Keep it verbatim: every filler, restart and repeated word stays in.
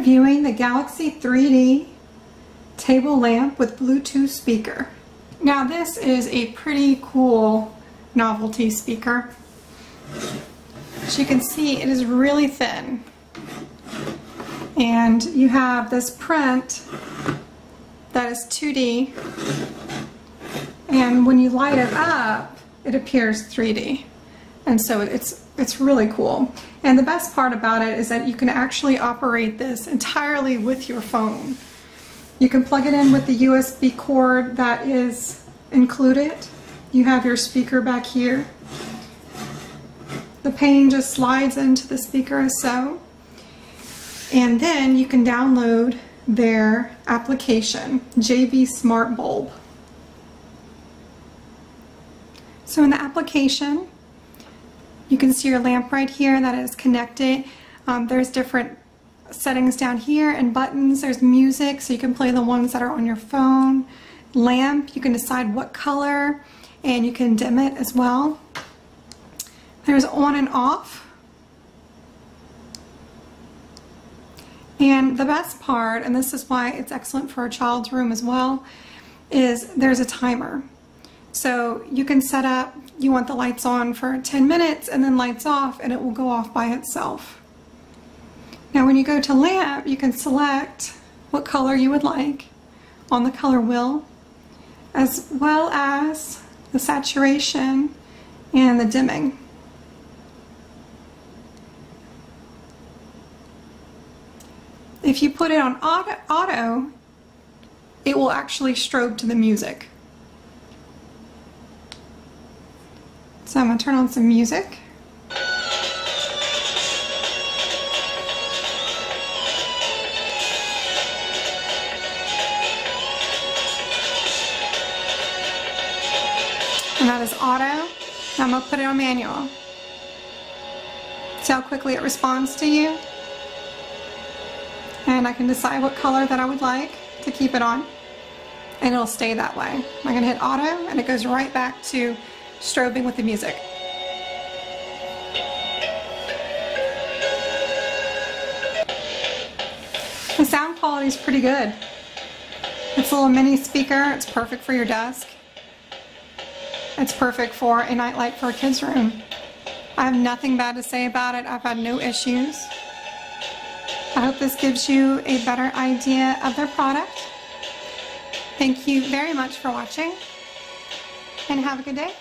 I'm viewing the Galaxy three D table lamp with Bluetooth speaker. Now this is a pretty cool novelty speaker. As you can see, it is really thin. And you have this print that is two D, and when you light it up, it appears three D. And so it's it's really cool. And the best part about it is that you can actually operate this entirely with your phone. You can plug it in with the U S B cord that is included. You have your speaker back here. The pane just slides into the speaker as so. And then you can download their application, J B SmartBulb. So in the application, you can see your lamp right here that is connected. Um, there's different settings down here and buttons. There's music, so you can play the ones that are on your phone. Lamp, you can decide what color, and you can dim it as well. There's on and off. And the best part, and this is why it's excellent for a child's room as well, is there's a timer. So you can set up, you want the lights on for ten minutes and then lights off, and it will go off by itself. Now when you go to lamp, you can select what color you would like on the color wheel, as well as the saturation and the dimming. If you put it on auto, auto, it will actually strobe to the music. So I'm going to turn on some music. And that is auto. Now I'm going to put it on manual. See how quickly it responds to you. And I can decide what color that I would like to keep it on. And it'll stay that way. I'm going to hit auto and it goes right back to strobing with the music. The sound quality is pretty good. It's a little mini speaker. It's perfect for your desk. It's perfect for a nightlight for a kid's room. I have nothing bad to say about it. I've had no issues. I hope this gives you a better idea of their product. Thank you very much for watching, and have a good day.